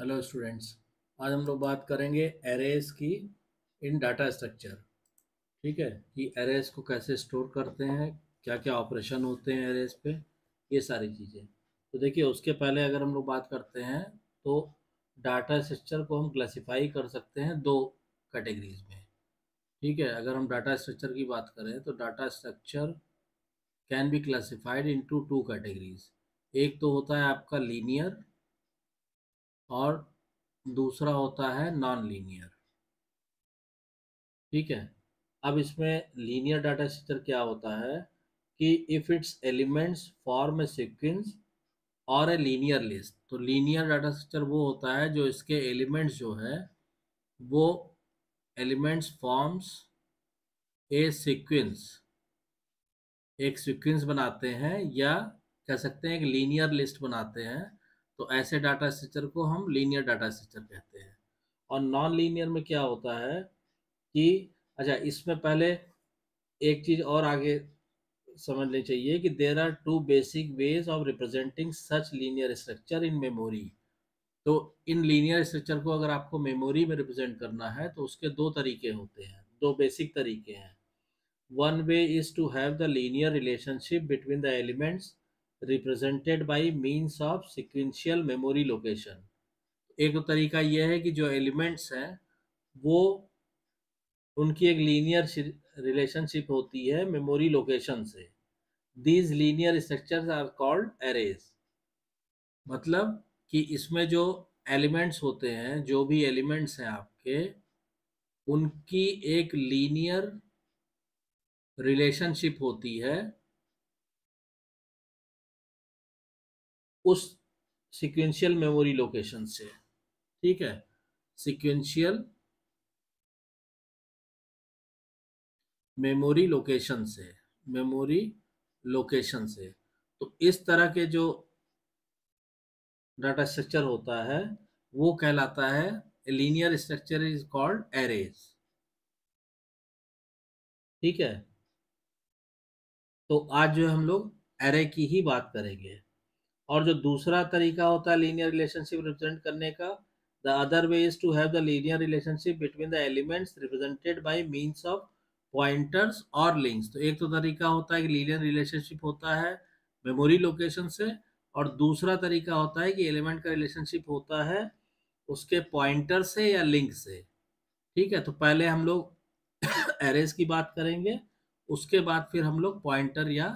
Hello students, आज हम लोग बात करेंगे एरेज की इन डाटा स्ट्रक्चर। ठीक है कि एरेज को कैसे स्टोर करते हैं, क्या क्या ऑपरेशन होते हैं एरेज पे, ये सारी चीज़ें। तो देखिए, उसके पहले अगर हम लोग बात करते हैं तो डाटा स्ट्रक्चर को हम क्लासिफाई कर सकते हैं दो कैटेगरीज में। ठीक है, अगर हम डाटा स्ट्रक्चर की बात करें तो data structure can be classified into two categories. एक तो होता है आपका लीनियर और दूसरा होता है नॉन लीनियर। ठीक है, अब इसमें लीनियर डाटा स्ट्रक्चर क्या होता है कि if its elements form a sequence और ए लीनियर लिस्ट। तो लीनियर डाटा स्ट्रक्चर वो होता है जो इसके एलिमेंट्स जो है वो एलिमेंट्स फॉर्म्स ए सीक्वेंस, एक सीक्वेंस बनाते हैं या कह सकते हैं एक लीनियर लिस्ट बनाते हैं। तो ऐसे डाटा स्ट्रक्चर को हम लीनियर डाटा स्ट्रक्चर कहते हैं। और नॉन लीनियर में क्या होता है कि अच्छा, इसमें पहले एक चीज़ और आगे समझनी चाहिए कि there are two basic ways of representing such linear structure in memory. तो इन लीनियर स्ट्रक्चर को अगर आपको मेमोरी में रिप्रेजेंट करना है तो उसके दो तरीके होते हैं, दो बेसिक तरीके हैं। One way is to have the linear relationship between the elements represented by means of sequential memory location. एक तो तरीका यह है कि जो एलिमेंट्स हैं वो उनकी एक लीनियर रिलेशनशिप होती है मेमोरी लोकेशन से। These linear structures are called arrays. मतलब कि इसमें जो एलिमेंट्स होते हैं, जो भी एलिमेंट्स हैं आपके, उनकी एक लीनियर रिलेशनशिप होती है उस सीक्वेंशियल मेमोरी लोकेशन से। ठीक है, सीक्वेंशियल मेमोरी लोकेशन से, मेमोरी लोकेशन से। तो इस तरह के जो डाटा स्ट्रक्चर होता है वो कहलाता है linear structure, is called arrays. ठीक है, तो आज जो हम लोग एरे की ही बात करेंगे। और जो दूसरा तरीका होता है लीनियर रिलेशनशिप रिप्रेजेंट करने का, the other way is to have the linear relationship between the elements represented by means of pointers और लिंक्स। तो एक तो तरीका होता है कि लीनियर रिलेशनशिप होता है मेमोरी लोकेशन से, और दूसरा तरीका होता है कि एलिमेंट का रिलेशनशिप होता है उसके पॉइंटर से या लिंक से। ठीक है, तो पहले हम लोग एरेज की बात करेंगे, उसके बाद फिर हम लोग पॉइंटर या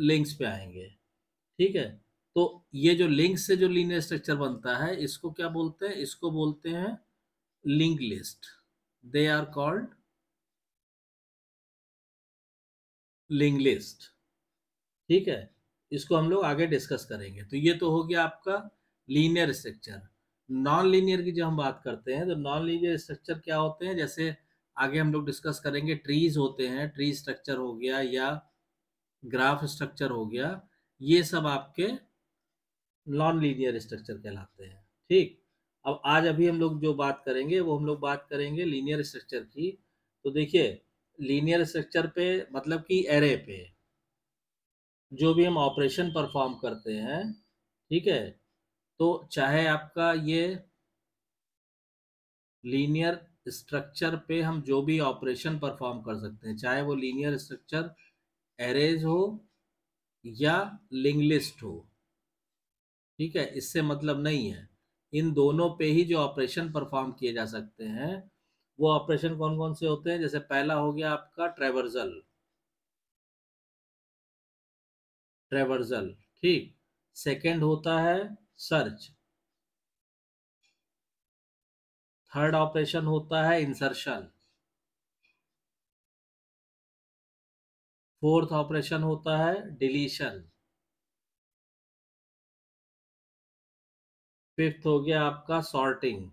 लिंक्स पे आएंगे। ठीक है, तो ये जो लिंक से जो लीनियर स्ट्रक्चर बनता है इसको क्या बोलते हैं? इसको बोलते हैं link list. They are called link list. ठीक है, इसको हम लोग आगे डिस्कस करेंगे। तो ये तो हो गया आपका लीनियर स्ट्रक्चर। नॉन लीनियर की जब हम बात करते हैं तो नॉन लीनियर स्ट्रक्चर क्या होते हैं, जैसे आगे हम लोग डिस्कस करेंगे, ट्रीज होते हैं, ट्री स्ट्रक्चर हो गया या ग्राफ स्ट्रक्चर हो गया, ये सब आपके नॉन लीनियर स्ट्रक्चर कहलाते हैं। ठीक, अब आज अभी हम लोग जो बात करेंगे वो हम लोग बात करेंगे लीनियर स्ट्रक्चर की। तो देखिए, लीनियर स्ट्रक्चर पे मतलब कि एरे पे जो भी हम ऑपरेशन परफॉर्म करते हैं, ठीक है, तो चाहे आपका ये लीनियर स्ट्रक्चर पे हम जो भी ऑपरेशन परफॉर्म कर सकते हैं, चाहे वो लीनियर स्ट्रक्चर एरेज हो या लिंक लिस्ट हो। ठीक है, इससे मतलब नहीं है, इन दोनों पे ही जो ऑपरेशन परफॉर्म किए जा सकते हैं वो ऑपरेशन कौन कौन से होते हैं। जैसे पहला हो गया आपका ट्रैवर्सल, ट्रैवर्सल। ठीक, सेकंड होता है सर्च, थर्ड ऑपरेशन होता है इंसर्शन, फोर्थ ऑपरेशन होता है डिलीशन, फिफ्थ हो गया आपका सॉर्टिंग,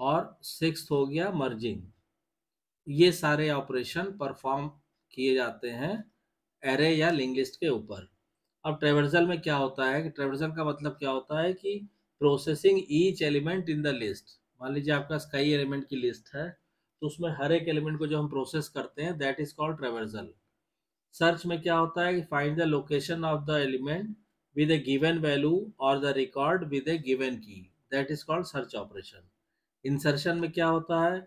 और सिक्स्थ हो गया मर्जिंग। ये सारे ऑपरेशन परफॉर्म किए जाते हैं एरे या लिंक लिस्ट के ऊपर। अब ट्रैवर्सल में क्या होता है कि ट्रैवर्सल का मतलब क्या होता है कि processing each element in the list. मान लीजिए आपका कई एलिमेंट की लिस्ट है तो उसमें हर एक एलिमेंट को जो हम प्रोसेस करते हैं, that is called traversal. Search में क्या होता है कि find the location of the element with a given value or the record with a given key. That is called search operation. Insertion में क्या होता है?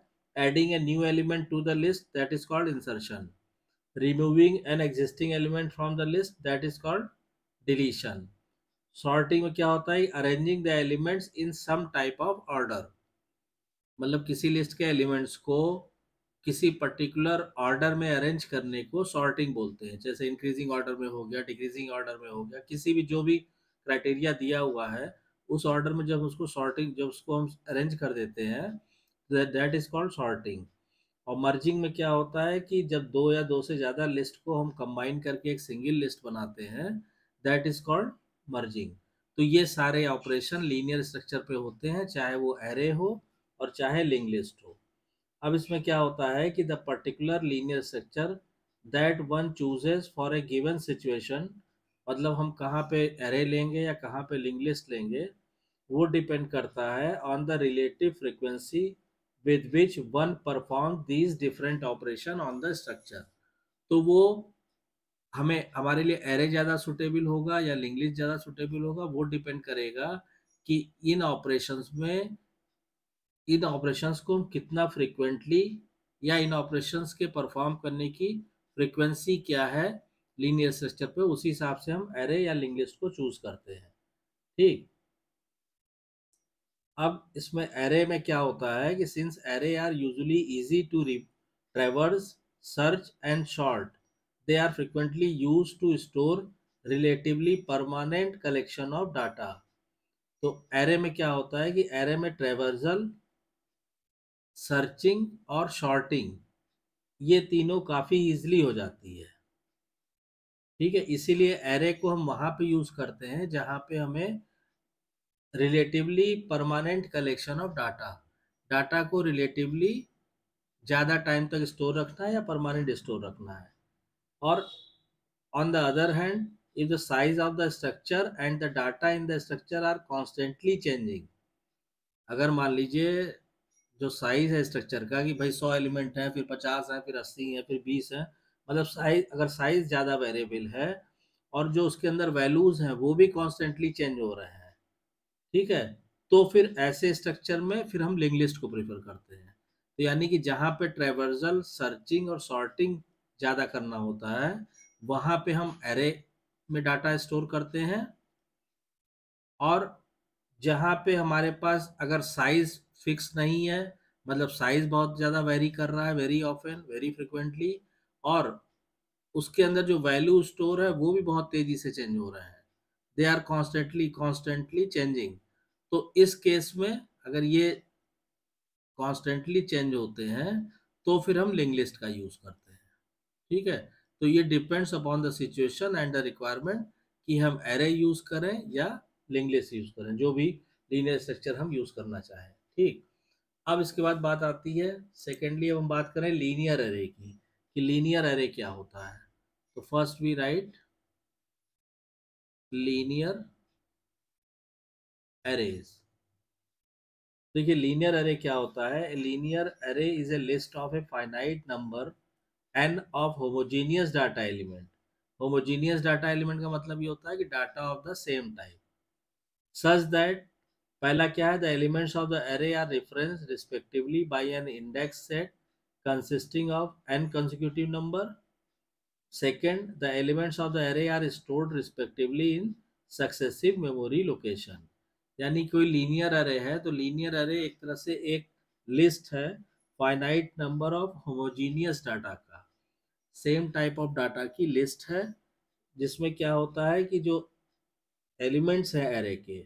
Adding a new element to the list, that is called insertion. Removing an existing element from the list, that is called deletion. Sorting में क्या होता है? Arranging the elements in some type of order. मतलब किसी list के elements को किसी particular order में अरेंज करने को सॉर्टिंग बोलते हैं. जैसे इंक्रीजिंग ऑर्डर में हो गया, डिक्रीजिंग ऑर्डर में हो गया, किसी भी जो भी क्राइटेरिया दिया हुआ है उस ऑर्डर में जब उसको सॉर्टिंग, जब उसको हम अरेंज कर देते हैं, दैट इज कॉल्ड सॉर्टिंग. और मर्जिंग में क्या होता है कि जब दो या दो से ज़्यादा लिस्ट को हम कंबाइन करके एक सिंगल लिस्ट बनाते हैं, दैट इज कॉल्ड मर्जिंग. तो ये सारे ऑपरेशन लीनियर स्ट्रक्चर पे होते हैं, चाहे वो एरे हो और चाहे लिंक लिस्ट हो. अब इसमें क्या होता है कि the particular linear structure that one chooses for a given situation, मतलब हम कहाँ पे एरे लेंगे या कहाँ पे लिंक लिस्ट लेंगे, वो डिपेंड करता है on the relative frequency with which one perform these different operation on the structure. तो वो हमें, हमारे लिए एरे ज़्यादा सुटेबल होगा या लिंक लिस्ट ज़्यादा सुटेबल होगा, वो डिपेंड करेगा कि इन ऑपरेशंस को हम कितना फ्रीक्वेंटली या इन ऑपरेशंस के परफॉर्म करने की फ्रीक्वेंसी क्या है लीनियर स्ट्रक्चर पे, उसी हिसाब से हम एरे या लिंक लिस्ट को चूज करते हैं. ठीक. अब इसमें एरे में क्या होता है कि since array are usually easy to traverse, search and sort, they are frequently used to store relatively permanent collection of data. तो array में क्या होता है कि array में traversal, searching और sorting, ये तीनों काफ़ी easily हो जाती है. ठीक है, इसीलिए array को हम वहाँ पे यूज़ करते हैं जहाँ पे हमें relatively permanent collection of data को relatively ज़्यादा टाइम तक स्टोर रखना है या परमानेंट स्टोर रखना है. और on the other hand, if the size of the structure and the data in the structure are constantly changing, अगर मान लीजिए जो साइज़ है स्ट्रक्चर का कि भाई 100 एलिमेंट हैं, फिर 50 हैं, फिर 80 हैं, फिर 20 हैं, मतलब अगर साइज़ ज़्यादा वेरिएबल है और जो उसके अंदर वैल्यूज़ हैं वो भी कॉन्स्टेंटली चेंज हो रहे हैं, ठीक है, तो फिर ऐसे स्ट्रक्चर में फिर हम लिंक लिस्ट को प्रेफर करते हैं. तो यानी कि जहाँ पर ट्रैवर्सल, सर्चिंग और सॉर्टिंग ज़्यादा करना होता है, वहाँ पे हम एरे में डाटा स्टोर करते हैं. और जहाँ पे हमारे पास अगर साइज़ फिक्स नहीं है, मतलब साइज़ बहुत ज़्यादा वेरी कर रहा है, वेरी ऑफन, वेरी फ्रिक्वेंटली, और उसके अंदर जो वैल्यू स्टोर है वो भी बहुत तेज़ी से चेंज हो रहे हैं, दे आर कॉन्स्टेंटली चेंजिंग, तो इस केस में अगर ये कॉन्स्टेंटली चेंज होते हैं तो फिर हम लिंक लिस्ट का यूज़ करते हैं. ठीक है, तो ये depends upon the situation and the requirement कि हम एरे यूज़ करें या लिंक लिस्ट यूज़ करें, जो भी लीनियर स्ट्रक्चर हम यूज़ करना चाहें. ठीक. अब इसके बाद बात आती है सेकेंडली, अब हम बात करें लीनियर एरे की कि लीनियर एरे क्या होता है. तो first we write linear arrays. देखिए लीनियर एरे क्या होता है. Linear array is a list of a finite number n of homogeneous data element. Homogeneous data element का मतलब ये होता है कि data of the same type such that, पहला क्या है, the elements of the array are reference respectively by an index set consisting of n consecutive number. Second, the elements of the array are stored respectively in successive memory location. यानी कोई linear array है तो linear array एक तरह से एक list है finite number of homogeneous data का, सेम टाइप ऑफ डाटा की लिस्ट है, जिसमें क्या होता है कि जो एलिमेंट्स हैं एरे के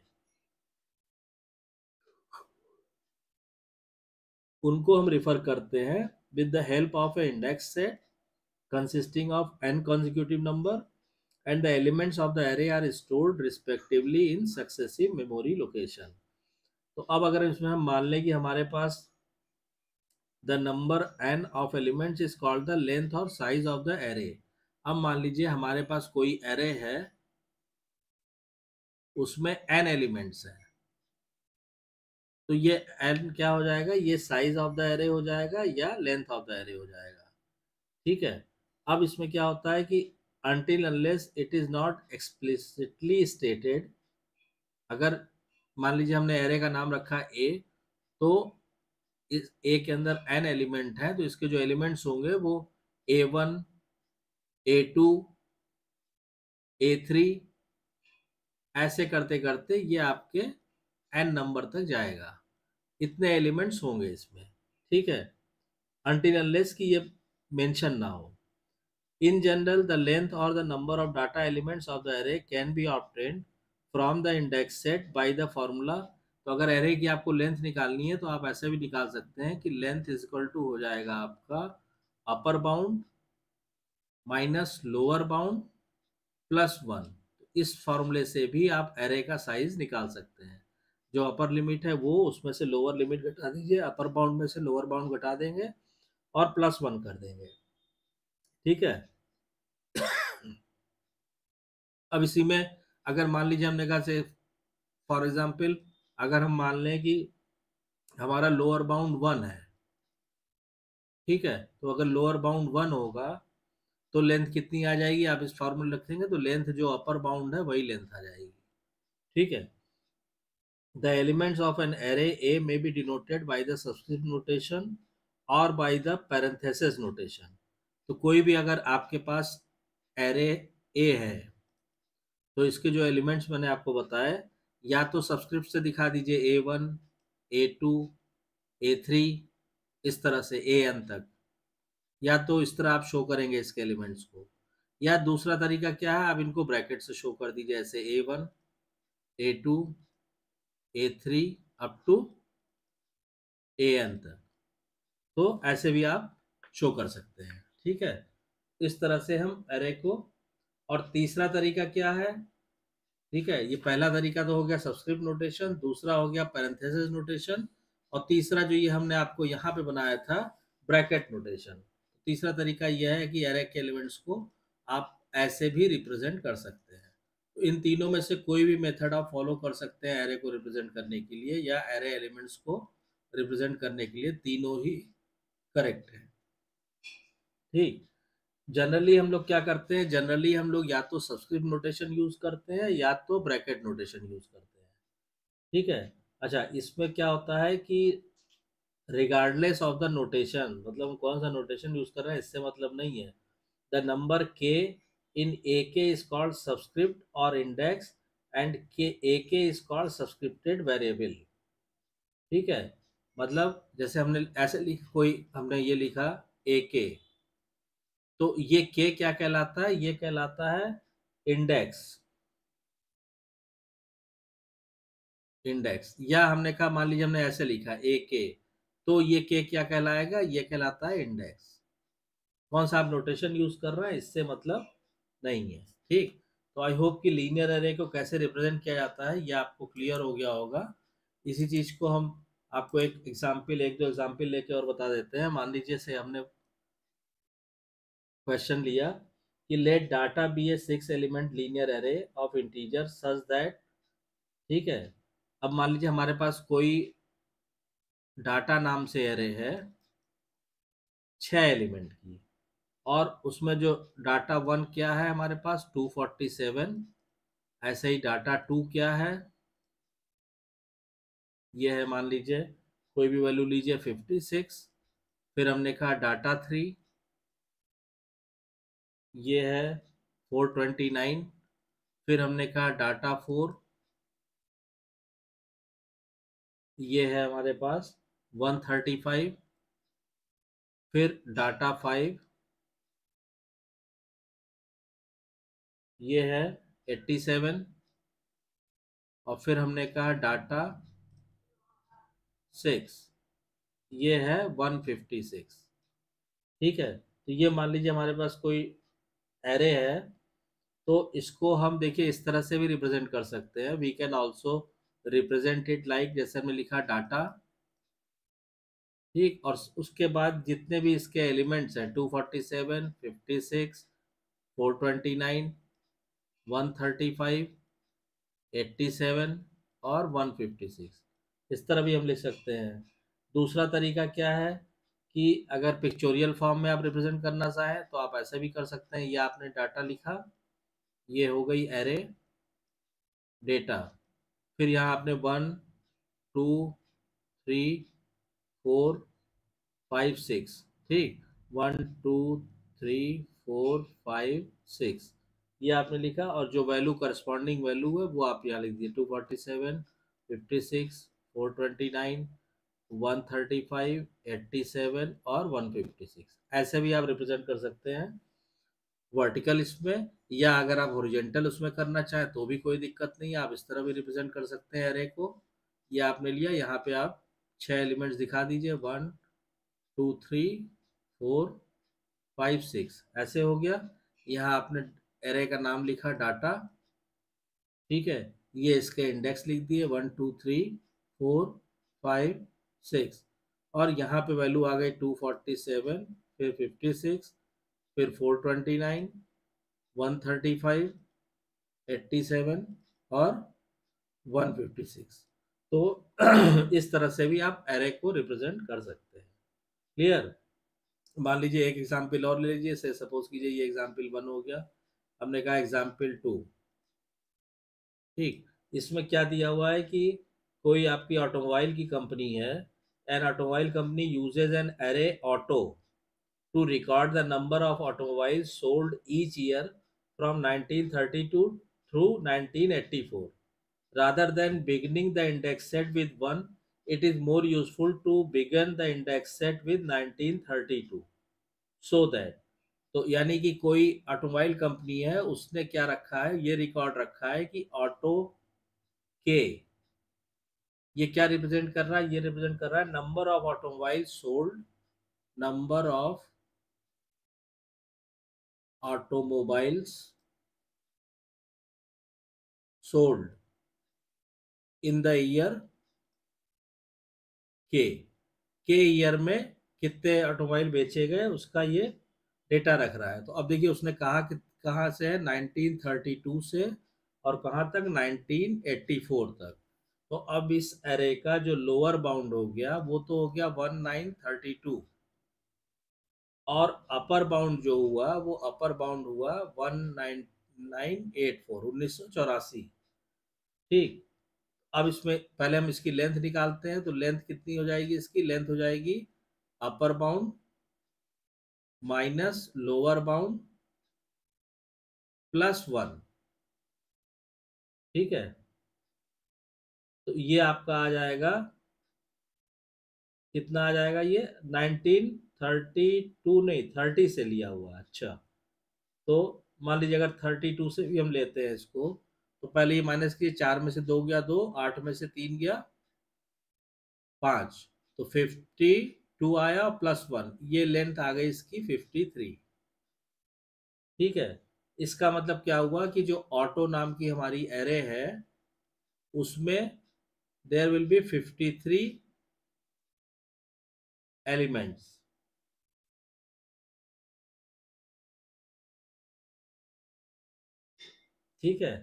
उनको हम रिफर करते हैं with the help of a index set consisting of n consecutive number and the elements of the array are stored respectively in successive memory location. तो अब अगर इसमें हम मान लें कि हमारे पास The number n of elements is called the length or size of the array. अब मान लीजिए हमारे पास कोई एरे है उसमें n एलिमेंट्स हैं, तो ये n क्या हो जाएगा, ये साइज ऑफ द एरे हो जाएगा या लेंथ ऑफ द एरे हो जाएगा. ठीक है. अब इसमें क्या होता है कि until unless it is not explicitly stated. अगर मान लीजिए हमने एरे का नाम रखा ए, तो इस ए के अंदर n एलिमेंट है, तो इसके जो एलिमेंट्स होंगे वो a1, a2, a3 ऐसे करते करते ये आपके n नंबर तक जाएगा, इतने एलिमेंट्स होंगे इसमें, ठीक है, until unless कि ये मेंशन ना हो. In general, the length or the number of data elements of the array can be obtained from the index set by the formula. तो अगर array की आपको length निकालनी है तो आप ऐसे भी निकाल सकते हैं कि length is equal to हो जाएगा आपका upper bound minus lower bound plus 1. इस फॉर्मूले से भी आप array का साइज निकाल सकते हैं. जो अपर लिमिट है वो उसमें से लोअर लिमिट घटा दीजिए, अपर बाउंड में से लोअर बाउंड घटा देंगे और प्लस 1 कर देंगे, ठीक है. अब इसी में अगर मान लीजिए हमने कहा से फॉर एग्जांपल अगर हम मान लें कि हमारा लोअर बाउंड 1 है, ठीक है, तो अगर लोअर बाउंड 1 होगा तो लेंथ कितनी आ जाएगी, आप इस फॉर्मूला रखेंगे तो लेंथ जो अपर बाउंड है वही लेंथ आ जाएगी, ठीक है. The elements of an array A may be denoted by the subscript notation or by the parenthesis notation. तो कोई भी अगर आपके पास array A है तो इसके जो एलिमेंट्स मैंने आपको बताए या तो सब्सक्रिप्ट से दिखा दीजिए A1, A2, A3 इस तरह से AN तक, या तो इस तरह आप शो करेंगे इसके एलिमेंट्स को, या दूसरा तरीका क्या है, आप इनको ब्रैकेट से शो कर दीजिए ऐसे A1, A2, A3 up to AN तक, तो ऐसे भी आप शो कर सकते हैं, ठीक है. इस तरह से हम एरे को, और तीसरा तरीका क्या है, ठीक है, ये पहला तरीका तो हो गया सब्सक्रिप्ट नोटेशन, दूसरा हो गया पैरेंथेसिस नोटेशन, और तीसरा जो ये हमने आपको यहाँ पे बनाया था ब्रैकेट नोटेशन. तीसरा तरीका यह है कि एरे के एलिमेंट्स को आप ऐसे भी रिप्रेजेंट कर सकते हैं. इन तीनों में से कोई भी मेथड आप फॉलो कर सकते हैं एरे को रिप्रेजेंट करने के लिए या एरे एलिमेंट्स को रिप्रेजेंट करने के लिए, तीनों ही करेक्ट है, ठीक. जनरली हम लोग क्या करते हैं, जनरली हम लोग या तो सब्सक्रिप्ट नोटेशन यूज करते हैं या तो ब्रैकेट नोटेशन यूज करते हैं, ठीक है. अच्छा, इसमें क्या होता है कि रिगार्डलेस ऑफ द नोटेशन, मतलब कौन सा नोटेशन यूज कर रहे हैं इससे मतलब नहीं है. द नंबर के in AK is called subscript or index and AK is called subscripted variable, ठीक है. मतलब जैसे हमने ऐसे हमने ये लिखा AK, तो ये K क्या कहलाता है, ये कहलाता है इंडेक्स, इंडेक्स. या हमने कहा मान लीजिए हमने ऐसे लिखा AK, तो ये K क्या कहलाएगा, ये कहलाता है इंडेक्स. कौन सा आप नोटेशन यूज कर रहे हैं इससे मतलब नहीं है, ठीक. तो आई होप कि लीनियर एरे को कैसे रिप्रेजेंट किया जाता है ये आपको क्लियर हो गया होगा. इसी चीज़ को हम आपको एक एग्जाम्पल, एक दो एग्जाम्पल लेके और बता देते हैं. मान लीजिए से हमने क्वेश्चन लिया कि let data be a 6 element linear array of integer such that, ठीक है. अब मान लीजिए हमारे पास कोई डाटा नाम से एरे है 6 एलिमेंट की, और उसमें जो डाटा 1 क्या है हमारे पास 247, ऐसे ही डाटा 2 क्या है, ये है मान लीजिए कोई भी वैल्यू लीजिए 56. फिर हमने कहा डाटा 3 ये है 429. फिर हमने कहा डाटा 4 ये है हमारे पास 135. फिर डाटा 5 ये है 87, और फिर हमने कहा डाटा 6 ये है 156, ठीक है. तो ये मान लीजिए हमारे पास कोई एरे है, तो इसको हम देखिए इस तरह से भी रिप्रेजेंट कर सकते हैं. We can also represent it like जैसे हमने लिखा डाटा, ठीक, और उसके बाद जितने भी इसके एलिमेंट्स हैं 247, 56, 429, 135, 87 और 156, इस तरह भी हम लिख सकते हैं. दूसरा तरीका क्या है कि अगर पिक्चोरियल फॉर्म में आप रिप्रेजेंट करना चाहें तो आप ऐसे भी कर सकते हैं। या आपने डाटा लिखा, ये हो गई एरे डेटा, फिर यहाँ आपने 1 2 3 4 5 6, ठीक, 1 2 3 4 5 6 ये आपने लिखा और जो वैल्यू करस्पॉन्डिंग वैल्यू है वो आप यहाँ लिख दिए 247, 56, 429, 135, 87 और 156। ऐसे भी आप रिप्रेजेंट कर सकते हैं वर्टिकल इसमें, या अगर आप हॉरिजॉन्टल उसमें करना चाहें तो भी कोई दिक्कत नहीं है, आप इस तरह भी रिप्रेजेंट कर सकते हैं एरे को। ये आपने लिया, यहाँ पे आप 6 एलिमेंट्स दिखा दीजिए, 1 2 3 4 5 6, ऐसे हो गया। यहाँ आपने एरे का नाम लिखा डाटा, ठीक है, ये इसके इंडेक्स लिख दिए 1 2 3 4 5 6 और यहाँ पे वैल्यू आ गई 247, फिर 56, फिर 429, 135, 87 और 156। तो इस तरह से भी आप एरे को रिप्रेजेंट कर सकते हैं। क्लियर? मान लीजिए एक एग्जाम्पल और ले लीजिए, से सपोज कीजिए ये एग्जाम्पल 1 हो गया, हमने कहा एग्जाम्पल 2, ठीक, इसमें क्या दिया हुआ है कि कोई आपकी ऑटोमोबाइल की कंपनी है, an automobile company uses an array auto to record the number of automobile sold each year from 1932 through 1984 rather than beginning the index set with 1 it is more useful to begin the index set with 1932 so that. तो यानी कि कोई automobile company है, उसने क्या रखा है, ये रिकॉर्ड रखा है कि ऑटो के, ये क्या रिप्रेजेंट कर रहा है, ये रिप्रेजेंट कर रहा है number of automobile sold, number of automobiles sold in the year के ईयर में कितने ऑटोमोबाइल बेचे गए उसका ये डेटा रख रहा है। तो अब देखिए उसने कहा कि कहाँ से है, 1932 से और कहाँ तक, 1984 तक। तो अब इस एरे का जो लोअर बाउंड हो गया वो तो हो गया 1932 और अपर बाउंड जो हुआ वो अपर बाउंड हुआ 1984, 1984, ठीक। अब इसमें पहले हम इसकी लेंथ निकालते हैं, तो लेंथ कितनी हो जाएगी, इसकी लेंथ हो जाएगी upper bound minus lower bound plus 1, ठीक है। तो ये आपका आ जाएगा, कितना आ जाएगा, ये 1932 नहीं 30 से लिया हुआ, अच्छा। तो मान लीजिए अगर 32 से भी हम लेते हैं इसको, तो पहले ये माइनस किए, 4 में से 2 गया 2, 8 में से 3 गया 5, तो 52 आया प्लस 1, ये लेंथ आ गई इसकी 53, ठीक है। इसका मतलब क्या हुआ कि जो ऑटो नाम की हमारी एरे है उसमें देयर विल बी 53 एलिमेंट्स, ठीक है।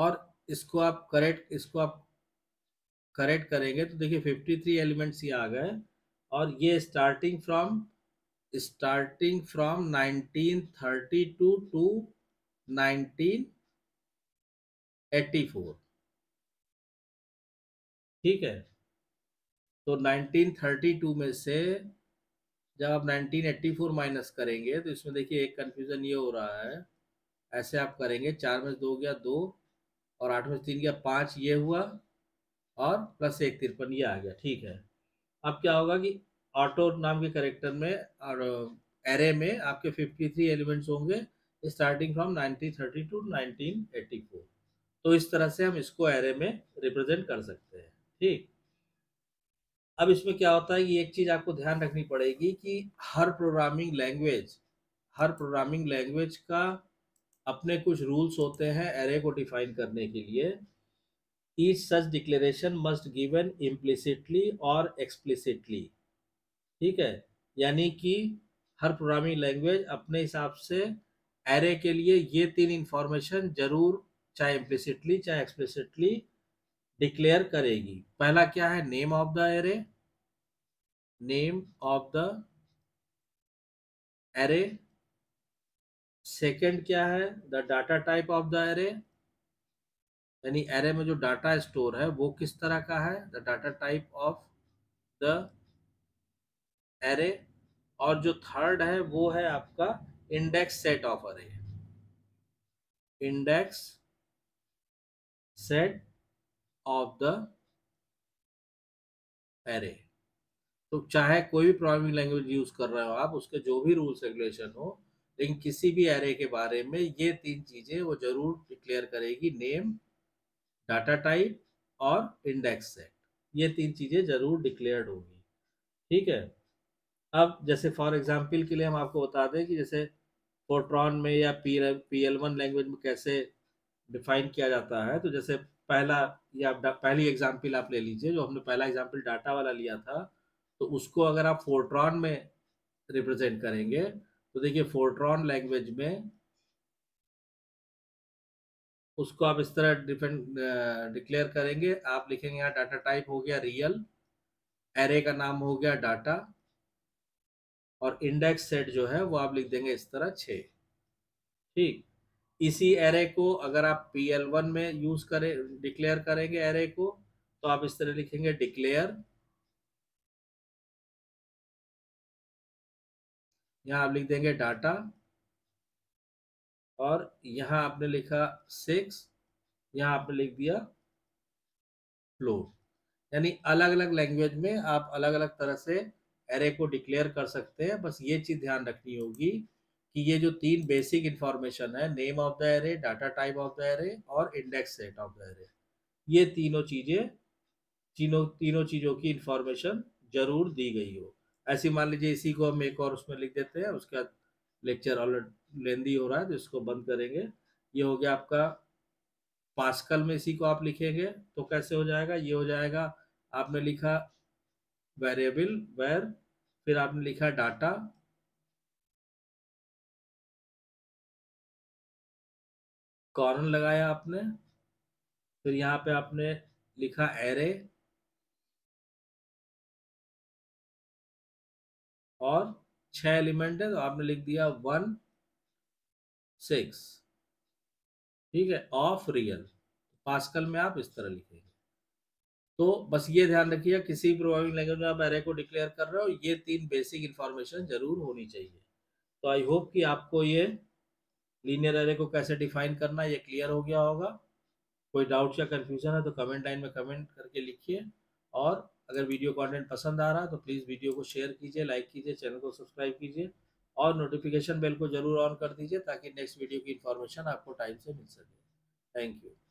और इसको आप करेक्ट करेंगे तो देखिए 53 एलिमेंट्स ही आ गए और ये स्टार्टिंग फ्रॉम 1932 टू 1984, ठीक है। तो 1932 में से जब आप 1984 माइनस करेंगे तो इसमें देखिए एक कंफ्यूजन ये हो रहा है, ऐसे आप करेंगे 4 में से 2 गया 2 और 8 में से 3 गया 5, ये हुआ और प्लस 1 53 ये आ गया, ठीक है। अब क्या होगा कि ऑटो नाम के कैरेक्टर में और एरे में आपके 53 एलिमेंट्स होंगे स्टार्टिंग फ्रॉम 1932 टू 1984। तो इस तरह से हम इसको एरे में रिप्रेजेंट कर सकते हैं, ठीक। अब इसमें क्या होता है कि एक चीज़ आपको ध्यान रखनी पड़ेगी कि हर प्रोग्रामिंग लैंग्वेज का अपने कुछ रूल्स होते हैं एरे को डिफाइन करने के लिए। Each such declaration must given implicitly और एक्सप्लिसिटली, ठीक है। यानी कि हर प्रोग्रामिंग लैंग्वेज अपने हिसाब से एरे के लिए ये 3 इन्फॉर्मेशन जरूर, चाहे इम्प्लिसिटली चाहे एक्सप्लिसिटली, डिक्लेयर करेगी। पहला क्या है, name of the array, name of the array, second क्या है the data type of the array, यानी एरे में जो डाटा स्टोर है वो किस तरह का है, the data type of the array, और जो थर्ड है वो है आपका index set of array, index set of the array. तो चाहे कोई भी प्रोग्रामिंग लैंग्वेज यूज कर रहे हो आप, उसके जो भी रूल्स रेगुलेशन हो, लेकिन किसी भी एरे के बारे में ये तीन चीजें वो जरूर डिक्लेयर करेगी, नेम, डाटा टाइप और इंडेक्स सेट, ये तीन चीजें जरूर डिक्लेयर्ड होगी। ठीक है, अब जैसे फॉर एग्जांपल के लिए हम आपको बता दें कि जैसे फोर्ट्रॉन में या PL1 लैंग्वेज में कैसे डिफाइन किया जाता है। तो जैसे पहला, या पहली एग्जांपल आप ले लीजिए, जो हमने पहला एग्जांपल डाटा वाला लिया था, तो उसको अगर आप फोर्ट्रॉन में रिप्रेजेंट करेंगे तो देखिए फोर्ट्रॉन लैंग्वेज में उसको आप इस तरह डिक्लेयर करेंगे। आप लिखेंगे यहाँ डाटा टाइप हो गया रियल, एरे का नाम हो गया डाटा, और इंडेक्स सेट जो है वो आप लिख देंगे इस तरह 6। ठीक, इसी एरे को अगर आप PL1 में यूज करें, डिक्लेयर करेंगे एरे को, तो आप इस तरह लिखेंगे डिक्लेयर, यहाँ आप लिख देंगे डाटा, और यहाँ आपने लिखा 6, यहाँ आपने लिख दिया फ्लोट। यानी अलग अलग लैंग्वेज में आप अलग अलग तरह से एरे को डिक्लेयर कर सकते हैं। बस ये चीज़ ध्यान रखनी होगी कि ये जो तीन बेसिक इन्फॉर्मेशन है, name of the array, data type of the array और index set of the array, ये तीनों चीज़ों की इन्फॉर्मेशन जरूर दी गई हो। ऐसी मान लीजिए इसी को हम एक और उसमें लिख देते हैं, उसका लेक्चर ऑलरेडी लेंदी हो रहा है तो इसको बंद करेंगे। ये हो गया आपका पास्कल में, इसी को आप लिखेंगे तो कैसे हो जाएगा, ये हो जाएगा आपने लिखा वेरिएबल वेर, फिर आपने लिखा डाटा, कॉलन लगाया आपने, फिर यहाँ पे आपने लिखा एरे और 6 एलिमेंट है तो आपने लिख दिया 1, 6। ठीक है, ऑफ रियल, पास्कल में आप इस तरह लिखेंगे। तो बस ये ध्यान रखिएगा, किसी प्रोग्रामिंग लैंग्वेज में आप एरे को डिक्लेयर कर रहे हो, ये तीन बेसिक इन्फॉर्मेशन जरूर होनी चाहिए। तो आई होप कि आपको ये लीनियर एरे को कैसे डिफाइन करना ये क्लियर हो गया होगा। कोई डाउट या कन्फ्यूजन है तो कमेंट लाइन में कमेंट करके लिखिए, और अगर वीडियो कंटेंट पसंद आ रहा है तो प्लीज़ वीडियो को शेयर कीजिए, लाइक कीजिए, चैनल को सब्सक्राइब कीजिए और नोटिफिकेशन बेल को जरूर ऑन कर दीजिए ताकि नेक्स्ट वीडियो की इन्फॉर्मेशन आपको टाइम से मिल सके। Thank you.